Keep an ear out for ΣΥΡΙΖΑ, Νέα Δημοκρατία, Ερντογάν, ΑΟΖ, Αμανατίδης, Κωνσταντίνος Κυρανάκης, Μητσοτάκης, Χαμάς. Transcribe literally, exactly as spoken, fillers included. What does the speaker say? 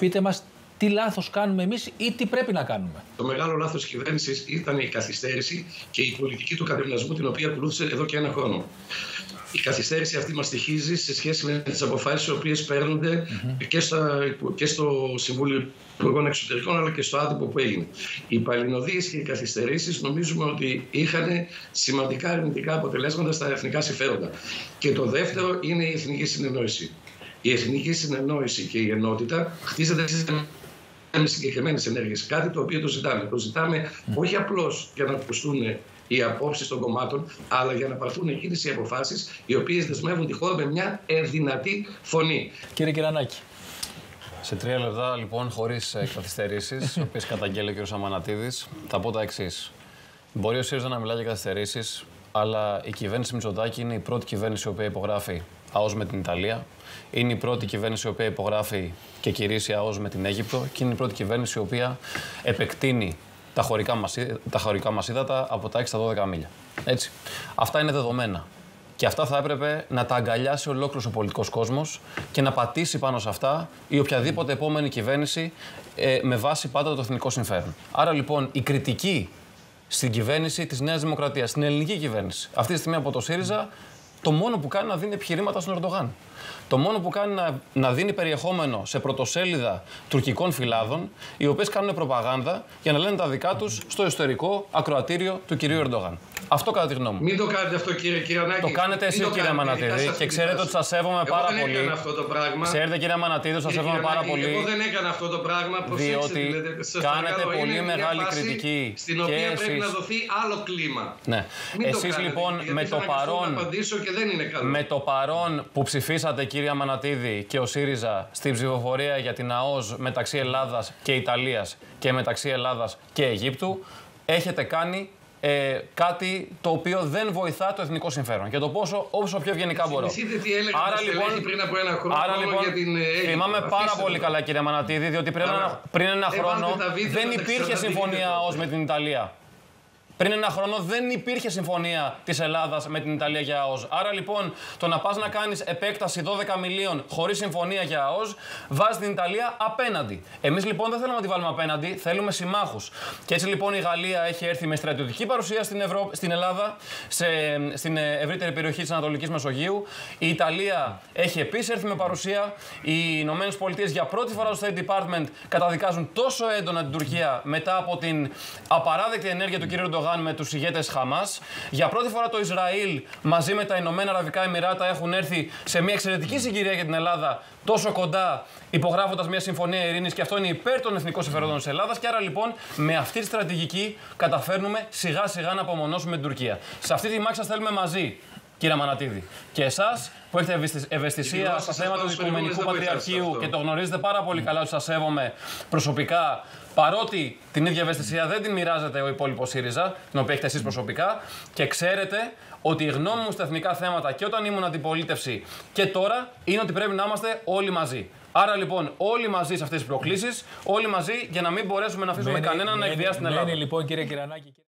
πείτε μας τι λάθος κάνουμε εμείς ή τι πρέπει να κάνουμε. Το μεγάλο λάθος της κυβέρνησης ήταν η καθυστέρηση και η πολιτική του κατευνασμού την οποία ακολούθησε εδώ και ένα χρόνο. Η καθυστέρηση αυτή μας στοιχίζει σε σχέση με τις αποφάσεις οι οποίες παίρνονται mm-hmm. και, στα, και στο Συμβούλιο Υπουργών Εξωτερικών αλλά και στο άτυπο που έγινε. Οι παλινοδίες και οι καθυστερήσεις νομίζουμε ότι είχαν σημαντικά αρνητικά αποτελέσματα στα εθνικά συμφέροντα. Και το δεύτερο είναι η εθνική συνεννόηση. Η εθνική συνεννόηση και η ενότητα χτίζεται στις συγκεκριμένες ενέργειες. Κάτι το οποίο το ζητάμε. Το ζητάμε όχι απλώς για να ακουστούν οι απόψεις των κομμάτων, αλλά για να πάρθουν εκείνες οι αποφάσεις οι οποίες δεσμεύουν τη χώρα με μια ενδυνατή φωνή. Κύριε Κυρανάκη. Σε τρία λεπτά, λοιπόν, χωρίς καθυστερήσεις, οι οποίες καταγγέλει ο κ. Αμανατίδης, θα πω τα εξής. Μπορεί ο ΣΥΡΙΖΑ να μιλάει για καθυστερήσεις, αλλά η κυβέρνηση Μητσοτάκη είναι η πρώτη κυβέρνηση η οποία υπογράφει ΑΟΖ με την Ιταλία. Είναι η πρώτη κυβέρνηση η οποία υπογράφει και κηρύσσει ΑΟΖ με την Αίγυπτο. Και είναι η πρώτη κυβέρνηση η οποία επεκτείνει τα χωρικά μας, τα χωρικά μας ύδατα από τα έξι στα δώδεκα μίλια. Έτσι. Αυτά είναι δεδομένα. Και αυτά θα έπρεπε να τα αγκαλιάσει ολόκληρος ο πολιτικός κόσμος και να πατήσει πάνω σε αυτά η οποιαδήποτε επόμενη κυβέρνηση ε, με βάση πάντα το εθνικό συμφέρον. Άρα λοιπόν η κριτική στην κυβέρνηση της Νέας Δημοκρατίας, στην ελληνική κυβέρνηση, αυτή τη στιγμή από το ΣΥΡΙΖΑ, το μόνο που κάνει να δίνει επιχειρήματα στον Ερντογάν. Το μόνο που κάνει να, να δίνει περιεχόμενο σε πρωτοσέλιδα τουρκικών φυλάδων, οι οποίες κάνουν προπαγάνδα για να λένε τα δικά τους στο ιστορικό ακροατήριο του κυρίου Ερντογάν. Αυτό κατά τη γνώμη μου. Μην το κάνετε αυτό, κύριε Κυρανάκη. Το κάνετε εσείς, κύριε Αμανατίδη, και ξέρετε ότι σας σέβομαι πάρα πολύ. Εγώ δεν έκανα αυτό το πράγμα. Ξέρετε, κύριε Αμανατίδη, σας σέβομαι πάρα πολύ. Εγώ δεν έκανα αυτό το πράγμα. Διότι κάνετε πολύ μεγάλη κριτική. Στην οποία πρέπει να δοθεί άλλο κλίμα. Εσείς λοιπόν με το παρόν που ψηφίσατε, κύριε Αμανατίδη, και ο ΣΥΡΙΖΑ στην ψηφοφορία για την ΑΟΖ μεταξύ Ελλάδας και Ιταλίας και μεταξύ Ελλάδας και Αιγύπτου, έχετε κάνει ε, κάτι το οποίο δεν βοηθά το εθνικό συμφέρον. Και το πόσο όσο πιο ευγενικά μπορώ. Άρα λοιπόν, πριν από ένα χρόνο άρα, λοιπόν για την Αίγυπτο, θυμάμαι πάρα πολύ το. καλά, κύριε Αμανατίδη, διότι πριν, άρα, πριν ένα χρόνο δεν υπήρχε συμφωνία ΑΟΖ με την Ιταλία. Πριν ένα χρόνο δεν υπήρχε συμφωνία της Ελλάδας με την Ιταλία για ΑΟΖ. Άρα λοιπόν το να πας να κάνεις επέκταση δώδεκα μιλίων χωρίς συμφωνία για ΑΟΖ βάζει την Ιταλία απέναντι. Εμείς λοιπόν δεν θέλουμε να τη βάλουμε απέναντι, θέλουμε συμμάχους. Και έτσι λοιπόν η Γαλλία έχει έρθει με στρατιωτική παρουσία στην, Ευρω... στην Ελλάδα, σε... στην ευρύτερη περιοχή της Ανατολικής Μεσογείου. Η Ιταλία έχει επίσης έρθει με παρουσία. Οι Ηνωμένες Πολιτείες για πρώτη φορά στο State Department καταδικάζουν τόσο έντονα την Τουρκία μετά από την απαράδεκτη ενέργεια του κ. Ερντογάν με τους ηγέτες Χαμάς. Για πρώτη φορά το Ισραήλ μαζί με τα Ηνωμένα Αραβικά Εμιράτα έχουν έρθει σε μια εξαιρετική συγκυρία για την Ελλάδα τόσο κοντά, υπογράφοντας μια συμφωνία ειρήνης, και αυτό είναι υπέρ των εθνικών συμφερόντων της Ελλάδας. Και άρα λοιπόν με αυτή τη στρατηγική καταφέρνουμε σιγά σιγά να απομονώσουμε την Τουρκία. Σε αυτή τη μάχη σας θέλουμε μαζί, κύριε Αμανατίδη. Και εσάς που έχετε ευαισθησία στα θέματα του Οικουμενικού Πατριαρχείου και το γνωρίζετε πάρα πολύ καλά, σας σέβομαι προσωπικά, παρότι την ίδια ευαισθησία δεν την μοιράζεται ο υπόλοιπος ΣΥΡΙΖΑ, την οποία έχετε εσείς προσωπικά, και ξέρετε ότι η γνώμη μου στα εθνικά θέματα και όταν ήμουν αντιπολίτευση και τώρα είναι ότι πρέπει να είμαστε όλοι μαζί. Άρα λοιπόν όλοι μαζί σε αυτές τις προκλήσεις, όλοι μαζί για να μην μπορέσουμε να αφήσουμε κανέναν να εκβιάσει την Ελλάδα.